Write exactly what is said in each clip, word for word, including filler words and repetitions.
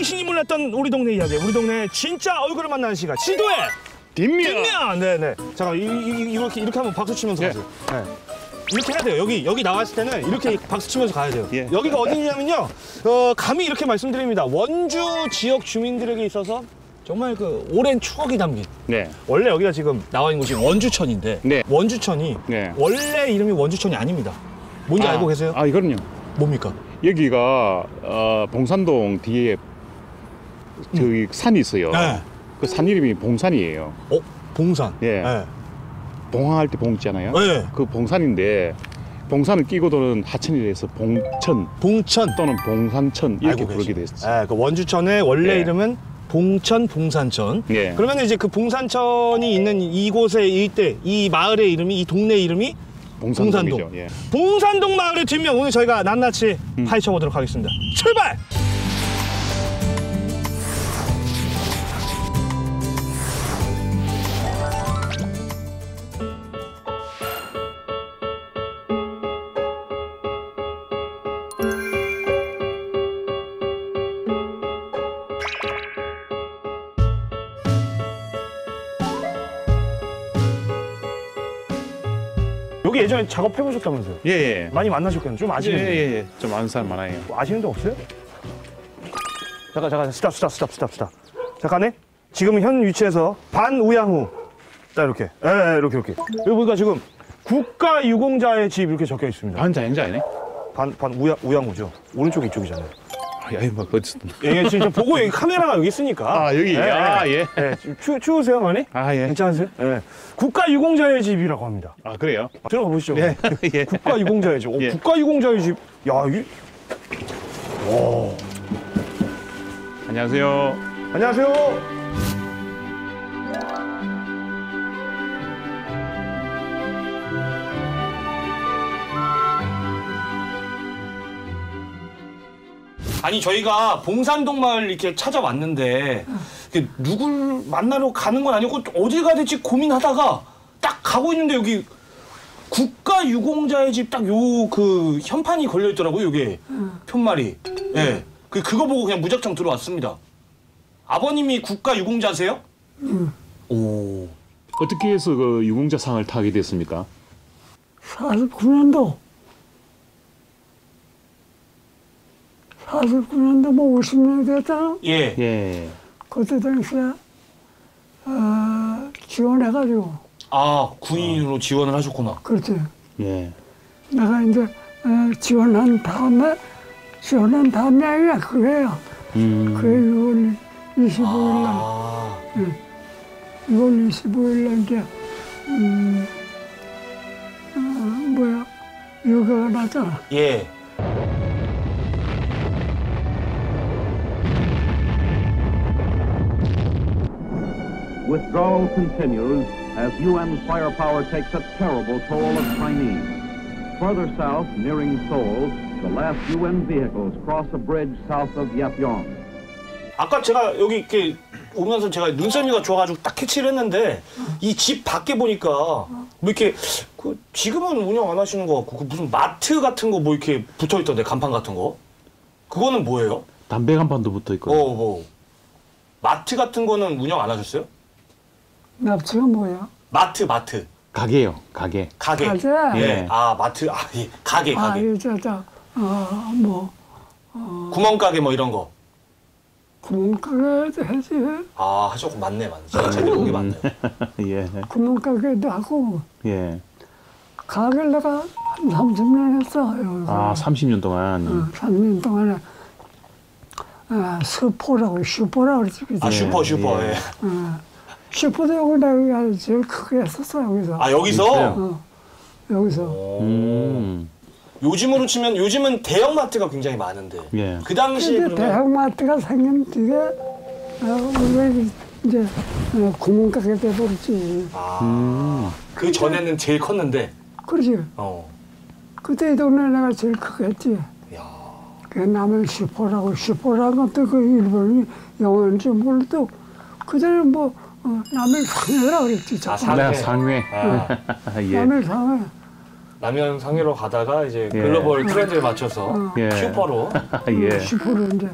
당신이 몰랐던 우리 동네 이야기, 우리 동네 진짜 얼굴을 만나는 시간. 지도에 뒷면. 뒷면. 네네. 잠깐 이렇게 이렇게 한번 박수 치면서 예. 가세요. 네. 이렇게 해야 돼요. 여기 여기 나왔을 때는 이렇게 박수 치면서 가야 돼요. 예. 여기가 어디냐면요. 어, 감히 이렇게 말씀드립니다. 원주 지역 주민들에게 있어서 정말 그 오랜 추억이 담긴. 네. 원래 여기가 지금 나와 있는 곳이 원주천인데 네. 원주천이 네. 원래 이름이 원주천이 아닙니다. 뭔지 아, 알고 계세요? 아, 이거는요. 뭡니까? 여기가 어, 봉산동 뒤에 저기 음. 산이 있어요. 네. 그 산 이름이 봉산이에요. 어? 봉산. 예. 네. 봉황할 때 봉 있잖아요. 네. 그 봉산인데 봉산을 끼고 도는 하천이 돼서 봉천, 봉천 또는 봉산천 이렇게 부르기도 했어요. 네, 그 원주천의 원래 네. 이름은 봉천, 봉산천. 네. 그러면 이제 그 봉산천이 있는 이곳의 이때 이 마을의 이름이 이 동네 이름이 봉산동이죠. 봉산동. 예. 봉산동 마을의 뒷면 오늘 저희가 낱낱이 음. 파헤쳐 보도록 하겠습니다. 출발! 여기 예전에 작업해보셨다면서요? 예, 예. 많이 만나셨겠네요. 좀 아시는 예, 예, 예. 좀 아는 사람 많아요. 뭐 아시는 데 없어요? 잠깐, 잠깐, 스탑, 스탑, 스탑, 스탑, 스탑. 잠깐에? 지금 현 위치에서 반 우양후. 자, 이렇게. 예, 예, 이렇게, 이렇게. 여기 보니까 지금 국가 유공자의 집 이렇게 적혀 있습니다. 반 자행자 아니네? 반, 반 우양, 우양후죠. 오른쪽 이쪽이잖아요. 아, 야, 이거 막 어쨌든. 예, 지금 보고 여기 카메라가 여기 있으니까. 아, 여기? 예, 아, 예. 예. 예. 추, 추우세요, 많이? 아, 예. 괜찮으세요? 예. 국가 유공자의 집이라고 합니다. 아, 그래요? 들어가 보시죠. 예. 예. 국가 유공자의 집. 오, 예. 국가 유공자의 집. 야, 이. 와. 안녕하세요. 안녕하세요. 아니 저희가 봉산동 마을 이렇게 찾아왔는데 누굴 만나러 가는 건 아니고 어디 가야 될지 고민하다가 딱 가고 있는데 여기 국가 유공자의 집 딱 요 그 현판이 걸려 있더라고요. 요게 편말이. 예. 네. 그 그거 보고 그냥 무작정 들어왔습니다. 아버님이 국가 유공자세요? 응. 오. 어떻게 해서 그 유공자 상을 타게 됐습니까? 사십구 년도. 사십구 년도 뭐 오십 년이 됐잖아. 예. 예. 그때 당시에 어, 지원해가지고. 아, 군인으로 어. 지원을 하셨구나. 그렇지. 예. 내가 이제 어, 지원한 다음에 지원한 다음에 아니라 그래요. 음. 그게 유월 이십오일 날. 아. 예. 유월 이십오일 날 이제 음, 어, 뭐야 요가가 났잖아. 예. Withdrawal continues as U N firepower takes a terrible toll of Chinese. Further south, nearing Seoul, the last U N vehicles cross a bridge south of Yapyeong. 아까 제가 여기 이렇게 오면서 제가 눈썰미가 좋아가지고 딱 캐치를 했는데 이 집 밖에 보니까 뭐 이렇게 그 지금은 운영 안 하시는 것 같고 그 무슨 마트 같은 거 뭐 이렇게 붙어 있던데 간판 같은 거 그거는 뭐예요? 담배 간판도 붙어 있거든요. 어, 어. 마트 같은 거는 운영 안 하셨어요? 마트가 뭐야? 마트, 마트. 가게요, 가게. 가게. 가게? 예. 아, 마트, 아, 예. 가게, 아, 가게. 아, 저, 저, 어, 뭐. 어... 구멍가게 뭐 이런 거. 구멍가게도 하지. 아, 하셨고, 맞네, 맞네. 제가 찾아온 게 맞네. 예. 구멍가게도 하고. 예. 가게를 내가 한 삼십 년 했어요. 아, 삼십 년 동안? 어, 삼십 년 동안에. 아, 슈퍼라고, 슈퍼라고 그러지. 아, 슈퍼, 슈퍼, 예. 예. 어. 슈퍼도 여기다가 제일 크게 했었어, 여기서. 아, 여기서? 어, 여기서. 음. 요즘으로 치면, 요즘은 대형마트가 굉장히 많은데. 예. 그 당시에. 그러면... 대형마트가 생긴 뒤에, 어, 우리 이제, 어, 구멍가게 돼버렸지. 아. 음. 그 전에는 제일 컸는데. 그렇지. 어. 그때 이 동네 내가 제일 크게 했지. 야. 그 남의 슈퍼라고, 슈퍼라는 것도 그 일본이 영어인지 몰라도, 그전에는 뭐, 어, 라면 상회라고 그랬지. 아, 상회. 상회. 아. 네. 예. 라면 상회. 라면 상회로 가다가 이제 글로벌 예. 트렌드에 맞춰서 어. 예. 슈퍼로. 예. 슈퍼로 이제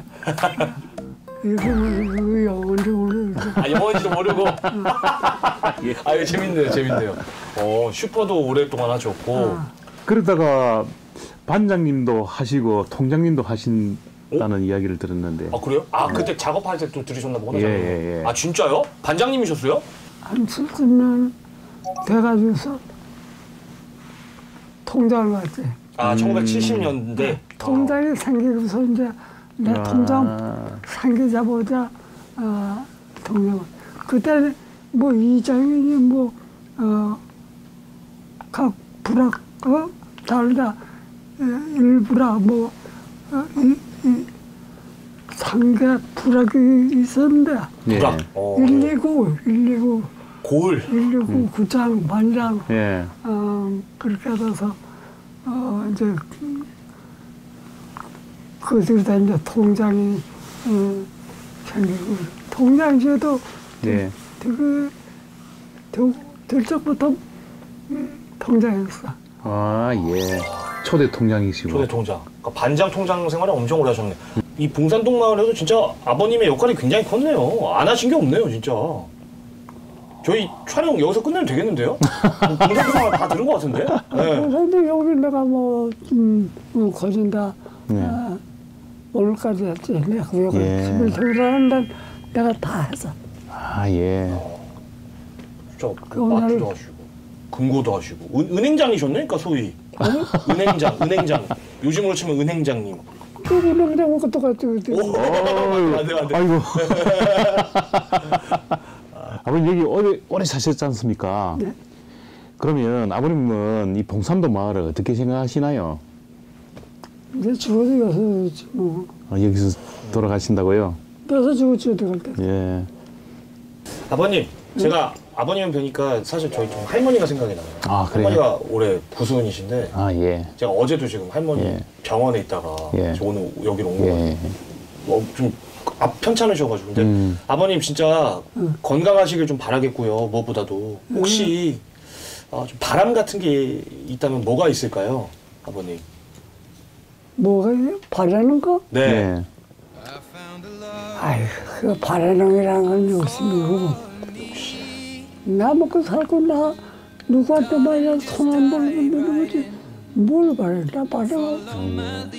영어는 좀 모르고. 아, 영어는 좀 모르고. 아, 이거 재밌네요, 재밌네요. 어, 슈퍼도 오랫동안 하셨고. 아. 그러다가 반장님도 하시고 통장님도 하신다는 오? 이야기를 들었는데. 아, 그래요? 아, 그때 네. 작업할 때 또 들으셨나 보네. 예, 예, 예. 아, 진짜요? 반장님이셨어요? 한 칠십 년 돼가지고서 통장을 갔지. 아, 음. 천구백칠십 년대? 통장이 생기고서 이제 내 아. 통장 생기자보자, 어, 통장을. 그때는 뭐 이장이 뭐, 어, 각 불학, 어, 달다, 일부라, 뭐, 어, 이, 이, 상계 불학이 있었는데. 불학? 예. 일이구, 일이구. 고을? 일이구 음. 구장, 반장. 예. 어, 그렇게 해서. 어, 이제, 그들다 이제 통장이, 어, 생기고, 통장시에도, 네. 그, 그, 들쪽부터 통장이었어. 아, 예. 초대 통장이시고. 초대 통장. 그러니까 반장 통장 생활을 엄청 오래 하셨네. 음. 이 봉산동 마을에서 진짜 아버님의 역할이 굉장히 컸네요. 안 하신 게 없네요, 진짜. 저희 촬영 여기서 끝내면 되겠는데요? 봉산동 다 들은 것 같은데? 봉산동 네. 여기 내가 뭐, 음, 뭐 거진다. 네. 아, 오늘까지 했지. 내가 그거 십일, 십이라는 날 내가 다 했어. 아, 예. 진짜 마트도 하시고, 금고도 하시고. 은, 은행장이셨네? 그러니까 소위. 응? 은행장, 은행장. 요즘으로 치면 은행장님. 은행장은 그것도 같이. 안 돼, 안 돼. 아이고. 아버님 여기 오래, 오래 사셨지 않습니까? 네. 그러면 아버님은 이 봉산동 마을을 어떻게 생각하시나요? 이제 죽어서 여기서 뭐. 아, 여기서 돌아가신다고요? 여기서 죽었지, 어떡할 때. 예. 아버님, 네? 제가 아버님 뵈니까 사실 저희 좀 할머니가 생각이 나요. 아, 그래요? 할머니가 올해 구순이신데. 아, 예. 제가 어제도 지금 할머니 예. 병원에 있다가 예. 저 오늘 여기로 온 거예요. 예. 뭐 좀 아, 편찮으셔가지고. 근데 음. 아버님 진짜 음. 건강하시길 좀 바라겠고요. 무엇보다도. 혹시 음. 아, 좀 바람 같은 게 있다면 뭐가 있을까요? 아버님. 뭐가 있어요? 바라는 거? 네. 네. 아휴, 그 바라는 거랑은 욕심이고. 나 먹고 살고 나 누구한테 말이야 손 안 벌면 되는 거지. 뭘 바래? 나 바라. 음.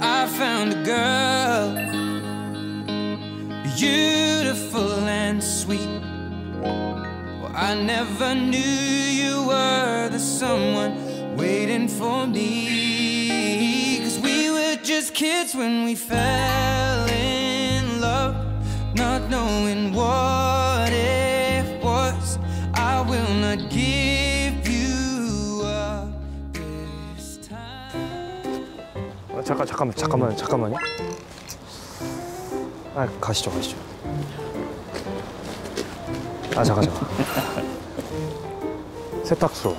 I found a girl, beautiful and sweet. Well, I never knew you were the someone waiting for me. Cause we were just kids when we fell in love, not knowing what it was. I will not give. 잠깐 잠깐만 잠깐만 잠깐만요. 아 가시죠 가시죠. 아 잠깐 잠깐. 세탁소.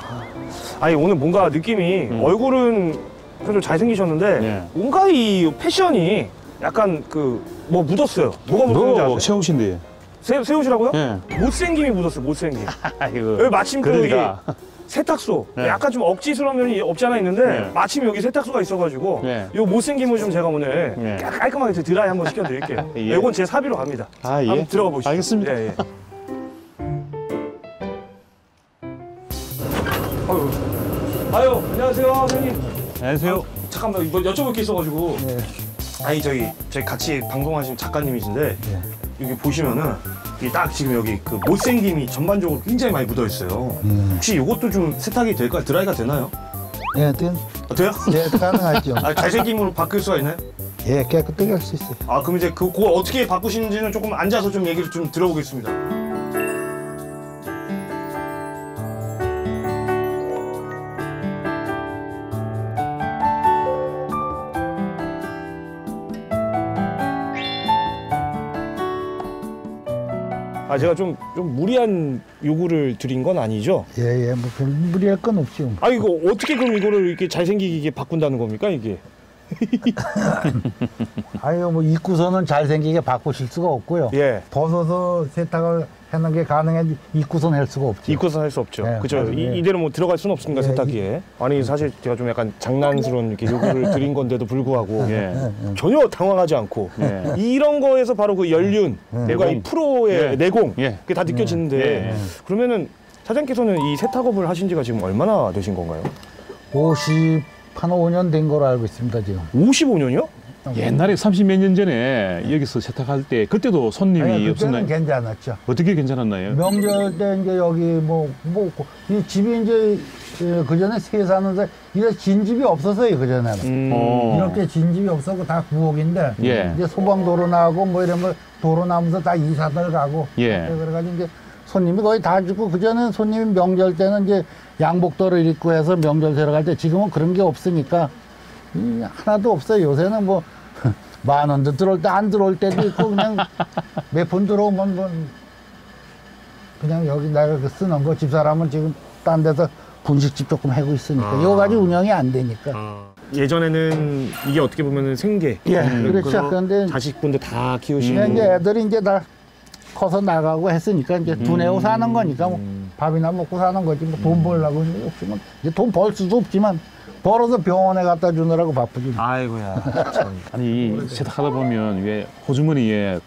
아니 오늘 뭔가 느낌이 음. 얼굴은 그래도 잘생기셨는데 네. 뭔가 이 패션이 약간 그 뭐 묻었어요. 뭐가 묻었는지 아세요? 새 옷인데. 새, 새 옷이라고요? 네. 못생김이 묻었어요. 못생김. 아이고. 여기 마침 또 여기. 세탁소. 네. 약간 좀 억지스러운 면이 없지 않아 있는데 네. 마침 여기 세탁소가 있어가지고 네. 요 못생김을 좀 제가 오늘 네. 깔끔하게 드라이 한번 시켜드릴게요. 예. 네, 이건 제 사비로 갑니다. 아, 예. 한번 들어가 보시죠. 알겠습니다. 예, 예. 아유, 아유, 안녕하세요, 선생님. 안녕하세요. 아유, 잠깐만, 뭐 여쭤볼 게 있어가지고. 네. 아니, 저기, 저희 같이 방송하신 작가님이신데 네. 여기 보시면은 딱 지금 여기 그 못생김이 전반적으로 굉장히 많이 묻어있어요. 음. 혹시 이것도 좀 세탁이 될까요? 드라이가 되나요? 예, 돼요. 아, 돼요? 예, 가능하죠. 아, 잘생김으로 바뀔 수가 있나요? 예, 깨끗하게 할 수 있어요. 아, 그럼 이제 그, 그걸 어떻게 바꾸시는지는 조금 앉아서 좀 얘기를 좀 들어보겠습니다. 아, 제가 좀, 좀 무리한 요구를 드린 건 아니죠? 예, 예, 뭐, 별 무리할 건 없죠. 아, 이거 어떻게 그럼 이거를 이렇게 잘생기게 바꾼다는 겁니까, 이게? 아유, 뭐 입구선은 잘생기게 바꾸실 수가 없고요. 예. 벗어서 세탁을 하는 게 가능한지 입구선 할 수가 없죠. 입구선 할 수 없죠. 네, 그죠. 예. 이대로 뭐 들어갈 수는 없습니다. 예, 세탁기에. 아니 사실 제가 좀 약간 장난스러운 이렇게 요구를 드린 건데도 불구하고 예. 전혀 당황하지 않고 예. 이런 거에서 바로 그 연륜, 내가 예. 이 프로의 예. 내공 예. 그게 다 느껴지는데 예. 예. 그러면은 사장님께서는 이 세탁업을 하신 지가 지금 얼마나 되신 건가요? 오십 한 오 년 된 거로 알고 있습니다, 지금. 오십오 년이요? 옛날에 삼십 몇 년 전에 네. 여기서 세탁할 때 그때도 손님이 아니, 없었나요? 괜찮았죠. 어떻게 괜찮았나요? 명절 때 이제 여기 뭐 뭐 이 집이 이제 그 전에 세 사는데 이래 진 집이 없었어요, 그 전에는. 음. 이렇게 진 집이 없었고 다 구옥인데 예. 이제 소방도로 나오고 뭐 이런 거 도로 나오면서 다 이사들 가고 예. 그래가지고 이제 손님이 거의 다 죽고 그 전에는 손님이 명절 때는 이제 양복도를 입고 해서 명절 들어갈 때 지금은 그런 게 없으니까 하나도 없어요. 요새는 뭐 만 원도 들어올 때 안 들어올 때도 있고 그냥 몇 푼 들어오면 뭐 그냥 여기 내가 쓰는 거 집사람은 지금 딴 데서 분식집 조금 하고 있으니까 아. 이거 가지고 운영이 안 되니까. 아. 예전에는 이게 어떻게 보면 생계. 예, 그렇죠. 그런데 자식분들 다 키우시고. 이제 애들이 이제 다 커서 나가고 했으니까 이제 두뇌고 음. 사는 거니까 뭐 밥이나 먹고 사는 거지 뭐 돈 벌려고 했는데 없으면 이제 돈 벌 수도 없지만 벌어서 병원에 갖다 주느라고 바쁘지. 아이고야. 참. 아니 세탁하다 보면 왜 호주머니에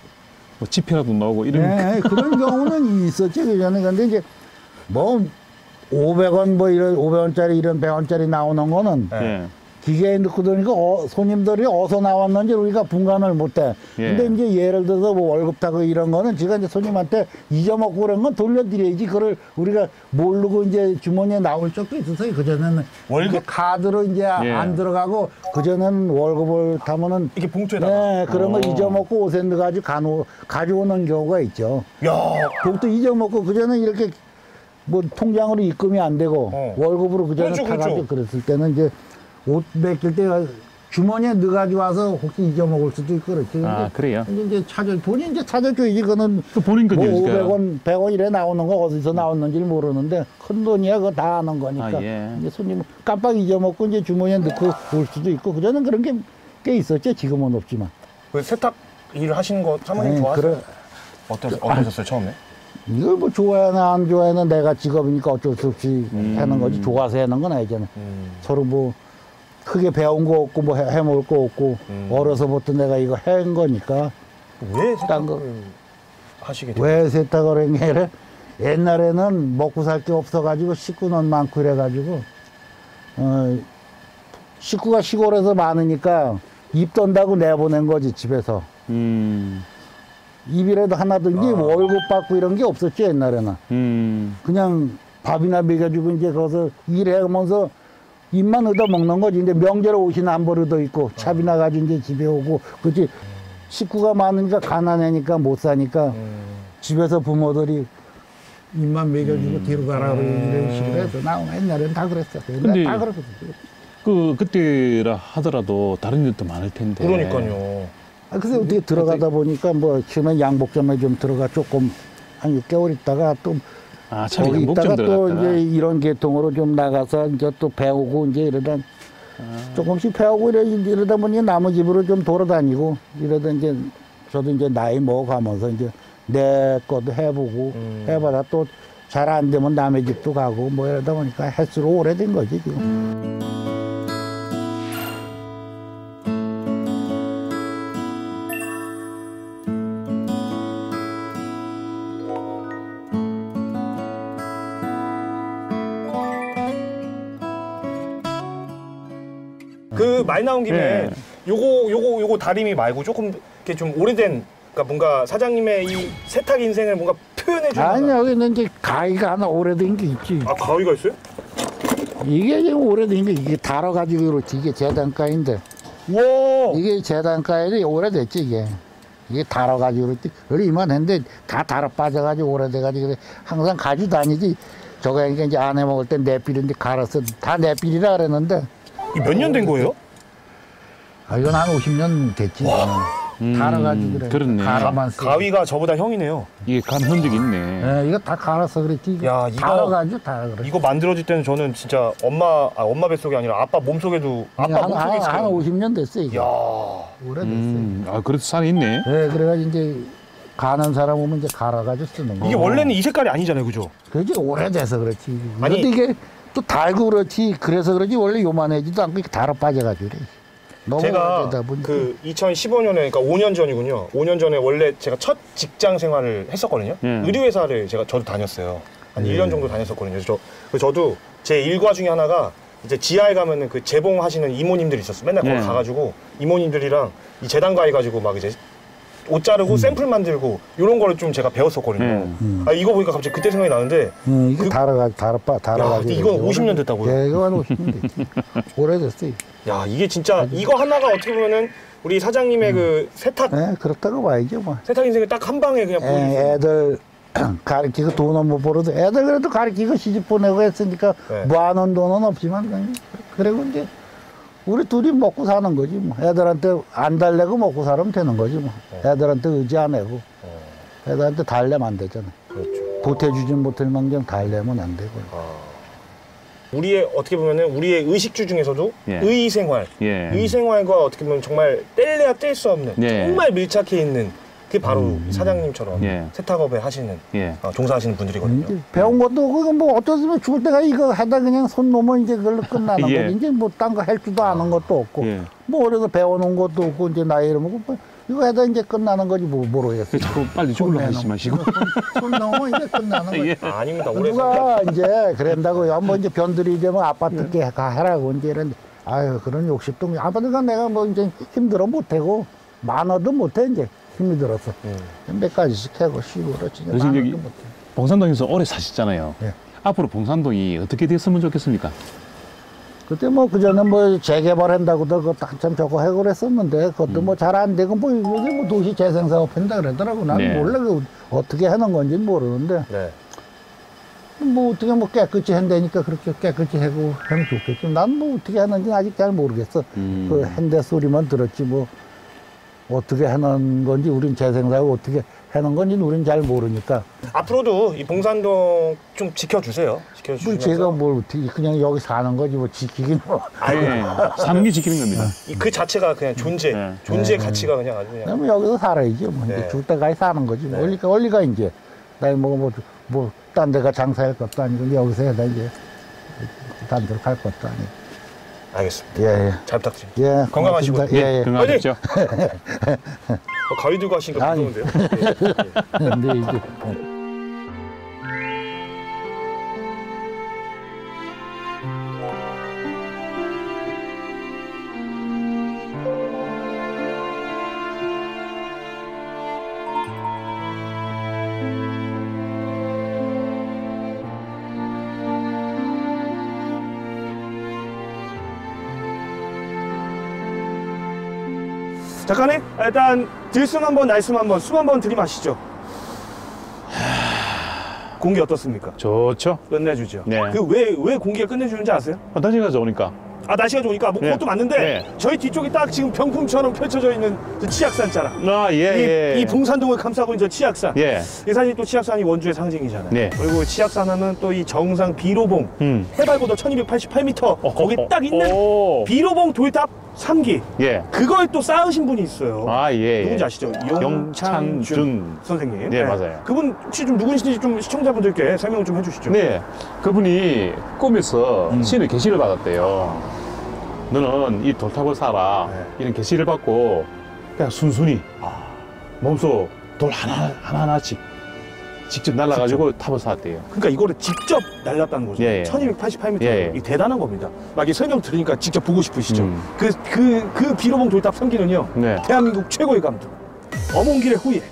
뭐 지폐라도 나오고 이런. 네, 그런 경우는 있었지 그전에. 근데 이제 뭐 오백 원 뭐 이런 오백 원짜리 이런 백 원짜리 나오는 거는. 네. 기계에 넣고 들으니까 어, 손님들이 어디서 나왔는지 우리가 분간을 못해. 예. 근데 이제 예를 들어서 뭐 월급 타고 이런 거는 제가 이제 손님한테 잊어먹고 그런 건 돌려드려야지. 그걸 우리가 모르고 이제 주머니에 나올 적도 있었어요. 그전에는. 월급? 카드로 이제 예. 안 들어가고 그전에는 월급을 타면은. 이렇게 봉투에다가? 네, 그런 거 잊어먹고 오센드 가지고 가노, 가져오는 경우가 있죠. 야. 그것도 잊어먹고 그전에는 이렇게 뭐 통장으로 입금이 안 되고 어. 월급으로 그전에 타가지고 그랬을 때는 이제 옷 벗길 때 주머니에 넣어가지고 와서 혹시 잊어먹을 수도 있고 그렇지. 아, 그래요? 근데 이제 찾아, 본인 이제 찾아줘야지. 그거는 그 본인 뭐 오백 원, 백 원 이래 나오는 거 어디서 나왔는지 모르는데 큰 돈이야. 그거 다 아는 거니까. 아, 예. 이제 손님 깜빡 잊어먹고 이제 주머니에 넣고 볼 수도 있고 그전엔 그런 게 꽤 있었죠. 지금은 없지만. 그 세탁 일을 하시는 거 사모님 네, 좋아하세요? 그래. 어떠, 어떠셨어요, 처음에? 이걸 뭐 좋아하나 안 좋아하나 내가 직업이니까 어쩔 수 없이 음. 하는 거지. 좋아서 하는 건 아니잖아. 음. 서로 뭐. 크게 배운 거 없고 뭐 해먹을 거 없고 음. 어려서부터 내가 이거 한 거니까. 왜 세탁을 하시게 돼요? 왜 세탁을 했냐래? 옛날에는 먹고 살 게 없어가지고 식구는 많고 이래가지고 어, 식구가 시골에서 많으니까 입 돈다고 내보낸 거지 집에서. 음. 입이라도 하나든지 아. 월급 받고 이런 게 없었지 옛날에는. 음. 그냥 밥이나 먹여주고 이제 거기서 일하면서 입만 얻어먹는 거지. 이제 명절에 옷이나 한 벌 얻어있고 차비나 가지고 이제 집에 오고 그렇지. 식구가 많으니까 가난하니까 못 사니까 집에서 부모들이 입만 먹여주고 음. 뒤로 가라 음. 이런 식으로 해서 나 옛날에는 다 그랬어. 근데 다 그랬어. 그 그때라 하더라도 다른 일도 많을 텐데. 그러니까요. 아, 근데 어떻게 들어가다 보니까 뭐 처음에 양복점에 좀 들어가 조금 한 육 개월 있다가 또. 아, 거기 있다가 또 이제 이런 계통으로 좀 나가서 이제 또 배우고 이제 이러다 아. 조금씩 배우고 이러, 이러다 보니 남의 집으로 좀 돌아다니고 이러다 이제 저도 이제 나이 먹어가면서 이제 내 것도 해보고 음. 해봐라 또 잘 안 되면 남의 집도 가고 뭐 이러다 보니까 햇수로 오래된 거지 지금. 음. 많이 나온 김에 예. 요거 요거 요거 다리미 말고 조금 이렇게 좀 오래된 그러니까 뭔가 사장님의 이 세탁 인생을 뭔가 표현해 주는. 아니 여기는 이제 가위가 하나 오래된 게 있지. 아 가위가 있어요? 이게 지금 오래된 게 이게 달아가지고 그렇지. 이게 재단가인데. 와. 이게 재단가에 오래됐지 이게. 이게 달아가지고 그렇지. 그래 이만했는데 다 달아 빠져가지고 오래돼가지고 그래. 항상 가지고 다니지. 저거 이게 이제 안 해 먹을 때 내필인데 갈아서 다 내필이라 그랬는데. 이 몇 년 된 거예요? 아, 이건 한 오십 년 됐지. 와. 음, 갈아가지고 그래. 그렇네. 갈아만 쓰고. 가위가 저보다 형이네요. 이게 간 흔적 있네. 네, 이거 다 갈아서 그랬지. 야, 이거 갈아가지고 다 그래. 이거 만들어질 때는 저는 진짜 엄마, 아, 엄마 뱃속이 아니라 아빠 몸속에도 아빠 한, 몸속에 있어요. 한 오십 년 됐어요. 이거. 야, 오래됐어요. 음, 아, 그래도 산이 있네. 네, 그래가지고 이제 가는 사람 오면 이제 갈아가지고 쓰는 거. 이게 원래는 이 색깔이 아니잖아요, 그죠? 그게 오래돼서 그렇지. 아니, 근데 이게 또 달고 그렇지. 그래서 그러지 원래 요만해지도 않고 이렇게 달아 빠져가지고 그래. 제가 그 이천십오 년에, 그러니까 오 년 전이군요. 오 년 전에 원래 제가 첫 직장 생활을 했었거든요. 음. 의류회사를 제가 저도 다녔어요. 한 음. 일 년 정도 다녔었거든요. 저 저도 제 일과 중에 하나가 이제 지하에 가면은 그 재봉하시는 이모님들이 있었어요. 맨날 거기 음. 가가지고 이모님들이랑 이 재단가 해가지고 막 이제 옷 자르고 음. 샘플 만들고 이런 거를 좀 제가 배웠었거든요. 음. 아 이거 보니까 갑자기 그때 생각이 나는데. 음, 이거 달아가 달아빠 달아가. 이거 오십 년 됐다고요? 네, 이거 한 오십 년 됐지. 오래됐어요. 야 이게 진짜 아주... 이거 하나가 어떻게 보면은 우리 사장님의 음. 그 세탁. 네, 그렇다고 봐야죠 뭐. 세탁 인생을 딱 한 방에 그냥. 에, 애들 가르치고 돈은 못 벌어도 애들 그래도 가르치고 시집 보내고 했으니까 네. 무한한 돈은 없지만 그냥 그리고 이제 우리 둘이 먹고 사는 거지 뭐. 애들한테 안 달래고 먹고 살면 되는 거지 뭐. 애들한테 의지 안 해고 애들한테 달래면 안 되잖아. 그렇죠. 보태주지 못할 망정 달래면 안 되고. 아. 우리의 어떻게 보면은 우리의 의식주 중에서도 예. 의생활, 예. 의생활과 어떻게 보면 정말 뗄래야 뗄 수 없는 예. 정말 밀착해 있는 그게 바로 음. 사장님처럼 예. 세탁업에 하시는 예. 어, 종사하시는 분들이거든요. 음, 배운 것도 그거 뭐 어떠면 죽을 때가 이거 하다 그냥 손 놓으면 이제 그걸로 끝나는 예. 거지. 이제 뭐 딴 거 할 줄도 아는 것도 없고 예. 뭐 어려서 배워놓은 것도 없고 이제 나이 이러면 뭐 이거 하다 이제 끝나는 거지 뭐 모르겠어요. 자꾸 빨리 죽으려고 하지 마시고. 손 넘어 이제 끝나는 거지. 예. 아, 아닙니다. 누가 이제 그런다고 야, 뭐 이제 변들이 이제 뭐 아파트 게 가라고 이제 이런 아유 그런 욕심도 아파트가 내가 뭐 이제 힘들어 못하고 많아도 못해 이제 힘이 들어서 음. 몇 가지씩 하고 쉬고 그렇지. 그래서 이제 봉산동에서 오래 사셨잖아요. 예. 앞으로 봉산동이 어떻게 됐으면 좋겠습니까? 그때 뭐 그전에 뭐 재개발한다고도 그것도 한참 저거 하고 그랬었는데 그것도 음. 뭐 잘 안 되고 뭐 이게 뭐 도시 재생 사업 한다 그러더라고. 나는 네. 몰라 그 어떻게 하는 건지 모르는데 네. 뭐 어떻게 뭐 깨끗이 한다니까 그렇게 깨끗이 하고 하면 좋겠지. 난 뭐 어떻게 하는지 아직 잘 모르겠어. 음. 그 한대 소리만 들었지 뭐 어떻게 해놓은 건지 우린 재생사고 어떻게 해놓은 건지 우린 잘 모르니까 앞으로도 이 봉산동 좀 지켜주세요. 지켜주시면서 제가 뭘 어떻게 그냥 여기 사는 거지 뭐 지키긴 뭐 아예 삶이 지키는 겁니다. 네. 그 자체가 그냥 존재 네. 존재의 네. 가치가 그냥 아주 그냥 뭐 여기서 살아야죠 뭐 네. 죽을 때까지 사는 거지 뭐. 네. 원리가 원리가 이제 나 뭐 뭐 뭐 딴 데가 장사할 것도 아니고 여기서 해다 이제 딴 데로 갈 것도 아니고. 알겠습니다. 예, 예. 잘 부탁드립니다. 예, 건강하시고. 예, 예. 건강하십시오. 어, 가위 들고 하시니까 무서운데요. 네, 이제. 잠깐에 일단 들숨 한번 날숨 한번 숨 한번 들이마시죠. 하... 공기 어떻습니까? 좋죠. 끝내주죠. 네. 그 왜 왜 공기가 끝내주는지 아세요? 아, 날씨가 좋으니까. 아 날씨가 좋으니까 뭐 네. 그것도 맞는데 네. 저희 뒤쪽이 딱 지금 병풍처럼 펼쳐져 있는 저 치악산 자락. 아 예. 이, 예. 이 봉산동을 감싸고 있는 저 치악산. 예. 이 사실 또 치악산이 원주의 상징이잖아요. 네. 그리고 치악산 하면 또 이 정상 비로봉 음. 해발고도 천이백팔십팔 미터 어, 거기 어, 딱 있는 어. 비로봉 돌탑 삼 기. 예. 그걸 또 쌓으신 분이 있어요. 아 예. 누군지 아시죠? 영창준 선생님. 네, 네 맞아요. 그분 혹시 좀 누구신지 좀 시청자분들께 설명 좀 해주시죠. 네. 그분이 꿈에서 음. 신의 계시를 받았대요. 너는 이 돌탑을 쌓아라. 네. 이런 계시를 받고 그냥 순순히 아. 몸소 돌 하나 하나씩 직접 날라가지고 탑을 쌓았대요. 그러니까 이거를 직접 날랐다는 거죠. 예, 예. 천이백팔십팔 미터. 예, 예. 대단한 겁니다. 막 이 설명 들으니까 직접 보고 싶으시죠. 음. 그, 그, 그 비로봉 돌탑 삼 기는요. 네. 대한민국 최고의 감독 어몽길의 후예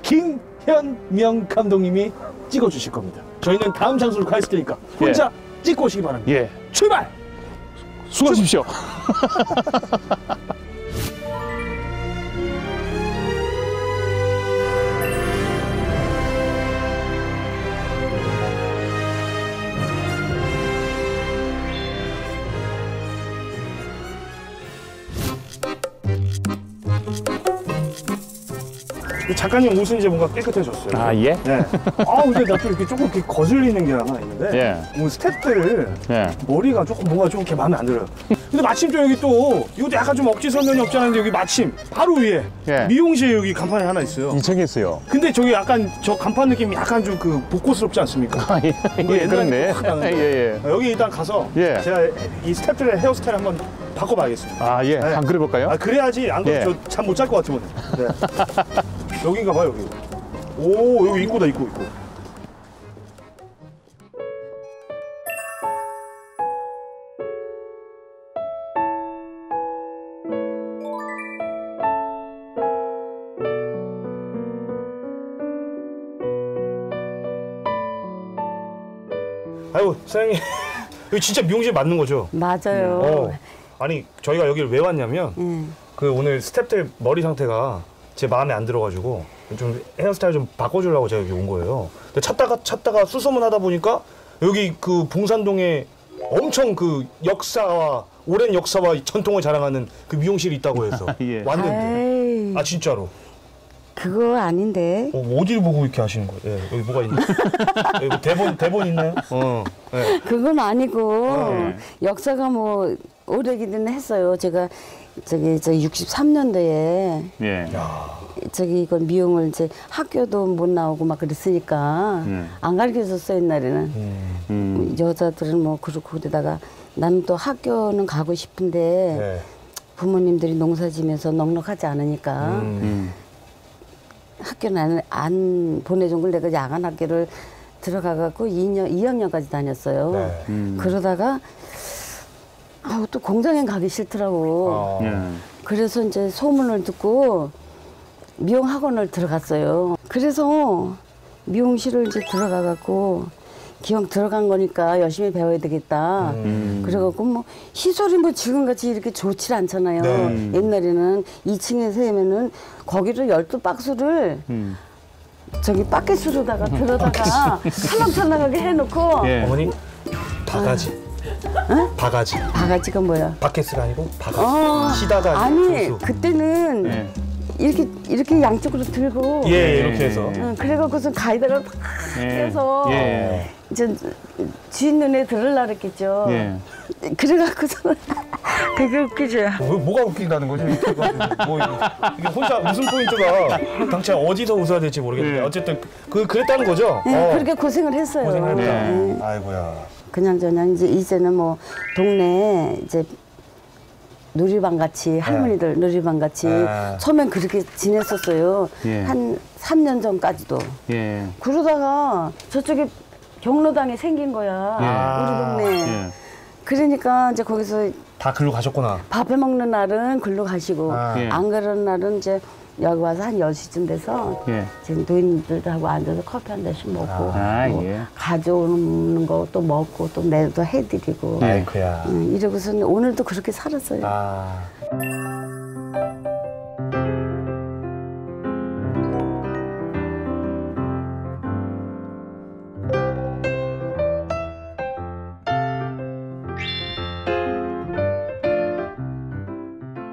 김현명 감독님이 찍어주실 겁니다. 저희는 다음 장소로 가 있을 테니까 혼자 예. 찍고 오시기 바랍니다. 예. 출발! 수고하십시오. 작가님 옷은 이제 뭔가 깨끗해졌어요. 아, 예? 네. 아, 근데 나 또 이렇게 조금 이렇게 거슬리는 게 하나 있는데, 예. 오늘 스태프들 예. 머리가 조금 뭔가 좀 이렇게 마음에 안 들어요. 근데 마침 또 여기 또, 이것도 약간 좀 억지 선면이 없지 않은데, 여기 마침 바로 위에 예. 미용실 여기 간판이 하나 있어요. 이 층에 있어요. 근데 저기 약간 저 간판 느낌이 약간 좀 그 복고스럽지 않습니까? 아, 예. 예, 그렇네. 예, 예. 여기 일단 가서 예. 제가 이 스태프들의 헤어스타일 한번 바꿔봐야겠습니다. 아, 예. 네. 안 그려볼까요? 아, 그래야지. 안 그러면 예. 잠 못 잘 것 같으면. 네. 여긴가 봐요, 여기. 오, 여기 입구다, 입구, 입구. 아이고, 사장님. 여기 진짜 미용실 맞는 거죠? 맞아요. 어. 아니, 저희가 여기를 왜 왔냐면, 음. 그 오늘 스태프들 머리 상태가 제 마음에 안 들어가지고 좀 헤어스타일 좀 바꿔주려고 제가 여기 온 거예요. 근데 찾다가 찾다가 수소문 하다 보니까 여기 그 봉산동에 엄청 그 역사와 오랜 역사와 전통을 자랑하는 그 미용실이 있다고 해서 예. 왔는데 에이. 아 진짜로 그거 아닌데 어, 어디를 보고 이렇게 하시는 거예요? 예, 여기 뭐가 있나요? 여기 뭐 대본 대본 있나요? 어, 예. 그건 아니고 어. 역사가 뭐 오래기는 했어요. 제가 저기 저 육십삼 년도에 예. 저기 이건 미용을 이제 학교도 못 나오고 막 그랬으니까 음. 안 가르쳐줬어요 옛날에는. 음. 음. 여자들은 뭐 그렇고 그러다가 나는 또 학교는 가고 싶은데 네. 부모님들이 농사지면서 넉넉하지 않으니까 음. 학교는 안, 안 보내준 걸 내가 야간 학교를 들어가갖고 이 년, 이 학년까지 다녔어요. 네. 음. 그러다가 아우 또 공장에 가기 싫더라고. 아. 네. 그래서 이제 소문을 듣고 미용 학원을 들어갔어요. 그래서 미용실을 이제 들어가갖고 기왕 들어간 거니까 열심히 배워야 되겠다. 음. 그래갖고 뭐 시설이 뭐 지금같이 이렇게 좋지 않잖아요. 네. 옛날에는 이 층에 세면은 거기를 열두 박스를 음. 저기 바켓으로다가 들어다가 찰랑찰랑하게 해놓고 예. 어머니 바가지. 아. 어? 바가지. 바가지가 뭐야? 바켓스가 아니고 바가지. 어, 시다가 아니 조수. 그때는 네. 이렇게 이렇게 양쪽으로 들고 예, 예 이렇게 해서 응, 그래갖고서 가이드를 팍 해서 예. 이제 주인 눈에 들으려 그랬겠죠. 예. 그래갖고서 되게 웃기죠. 왜, 뭐가 웃긴다는 거지? 뭐, 이게 혼자 웃음 포인트가 당최 어디서 웃어야 될지 모르겠는데 예. 어쨌든 그 그랬다는 거죠. 예, 어. 그렇게 고생을 했어요. 고생을 했다. 예. 예. 아이고야. 그냥 저는 이제 이제는 뭐 동네 이제 놀이방 같이 할머니들 네. 놀이방 같이 네. 처음엔 그렇게 지냈었어요. 예. 한 삼 년 전까지도. 예. 그러다가 저쪽에 경로당이 생긴 거야. 예. 아 우리 동네. 예. 그러니까 이제 거기서 다 글로 가셨구나. 밥해 먹는 날은 글로 가시고 아. 예. 안 그런 날은 이제 여기 와서 한 열 시쯤 돼서 예. 지금 노인들하고 앉아서 커피 한 잔씩 먹고 아, 뭐 예. 가져오는 거 또 먹고 또 내도 해드리고 아이쿠야. 음, 이러고서는 오늘도 그렇게 살았어요. 아.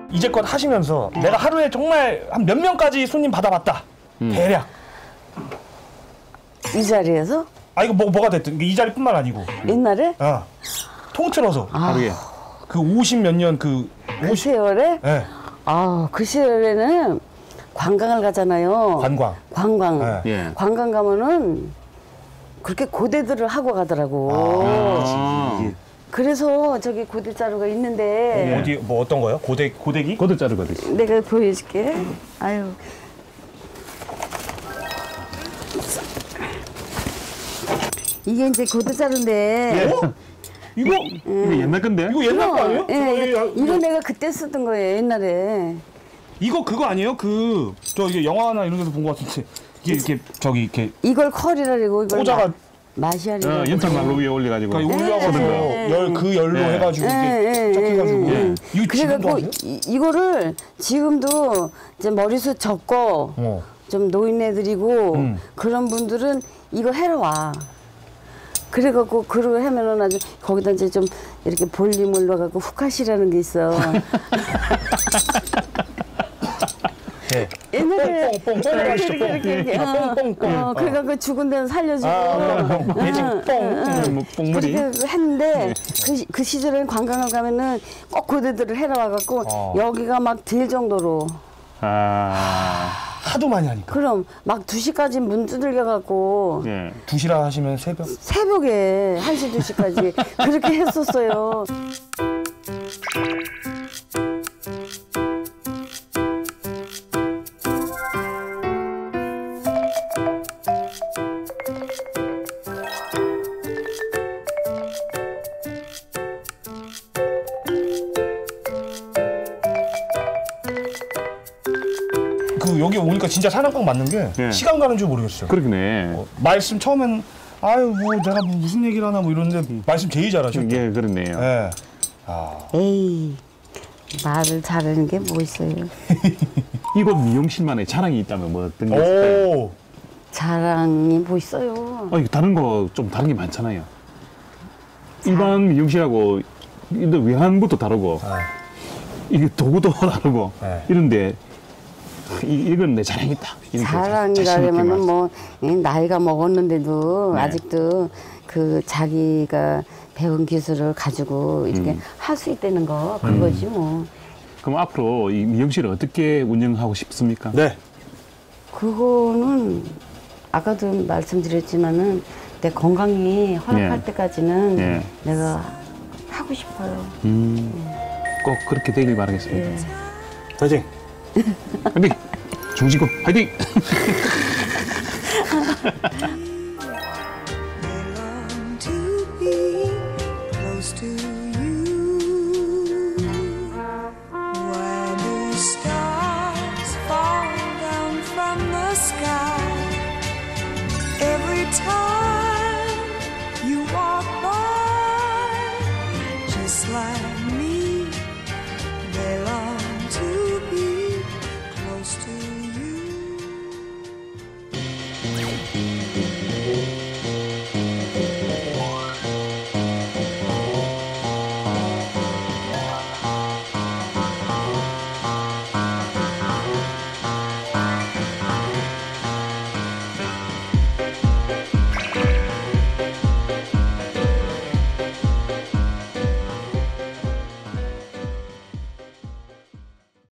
이제껏 하시면서 네. 내가 하루에 정말 한 몇 명까지 손님 받아봤다. 음. 대략. 이 자리에서? 아 이거 뭐, 뭐가 됐든 이 자리뿐만 아니고. 옛날에? 어. 통틀어서 아. 하루에. 그 오십 몇 년 그. 그 오십... 시월에? 네. 아, 그 시월에는 관광을 가잖아요. 관광. 관광. 네. 관광 가면은 그렇게 고대들을 하고 가더라고. 아, 아. 그래서 저기 고들자루가 있는데 예. 어디 뭐 어떤 거요? 고데 고데기? 고들자루가 있어. 내가 보여줄게. 아유. 이게 이제 고들자루인데. 예. 어? 이거 음. 이거 옛날 건데? 이거 옛날 거 아니에요? 예. 이거, 이거 내가 그때 쓰던 거예요 옛날에. 이거 그거 아니에요? 그 저 이게 영화나 이런 데서 본 것 같은데 이게 이렇게 저기 이렇게 이걸 컬이라고 이걸 꽂아가. 마시아리. 어, 연탄난로 위에 올려가지고. 올려가지고 그 열로 예. 해가지고 이렇게 쫙해가지고. 예. 예. 그래갖고 이, 이거를 지금도 이제 머리숱 적고 어. 좀 노인네들이고 음. 그런 분들은 이거 해러 와. 그래갖고 그러고 하면은 아주 거기다 이제 좀 이렇게 볼륨을 넣어갖고 후카시라는 게 있어. 예. 옛날에 뽕뽕 뽕뽕 그러니까 그 죽은 데는 살려주고 돼지뽕 뽕물이 했는데 그 시절에는 관광을 가면은 꼭 그대들을 해라 와갖고 어. 여기가 막 들 정도로 아. 하도 많이 하니까. 그럼 막 두 시까지 문 두들겨갖고. 예. 두 시라 하시면 새벽? 새벽에 한 시, 두 시까지 그렇게 했었어요. 여기 오니까 진짜 사랑방 맞는 게 예. 시간 가는 줄 모르겠어요. 그러네. 어, 말씀 처음엔 아유 뭐 내가 무슨 얘기를 하나 뭐 이러는데 말씀 제일 잘하셨죠. 예, 그렇네요. 예. 아. 에이 말을 잘하는 게 뭐 있어요. 이곳 미용실만의 자랑이 있다면 뭐 어떤 게 있을까요? 자랑이 뭐 있어요? 아니 다른 거 좀 다른 게 많잖아요. 자. 일반 미용실하고 외관부터 다르고 아. 이게 도구도 다르고 네. 이런데. 이건 내 자랑이다. 자랑이라면 뭐 나이가 먹었는데도 네. 아직도 그 자기가 배운 기술을 가지고 이렇게 음. 할 수 있다는 거 그거지 음. 뭐. 그럼 앞으로 이 미용실을 어떻게 운영하고 싶습니까? 네. 그거는 아까도 말씀드렸지만은 내 건강이 허락할 네. 때까지는 네. 내가 하고 싶어요. 음. 네. 꼭 그렇게 되길 바라겠습니다. 네. 화이팅! 화이팅! 중지고 화이팅!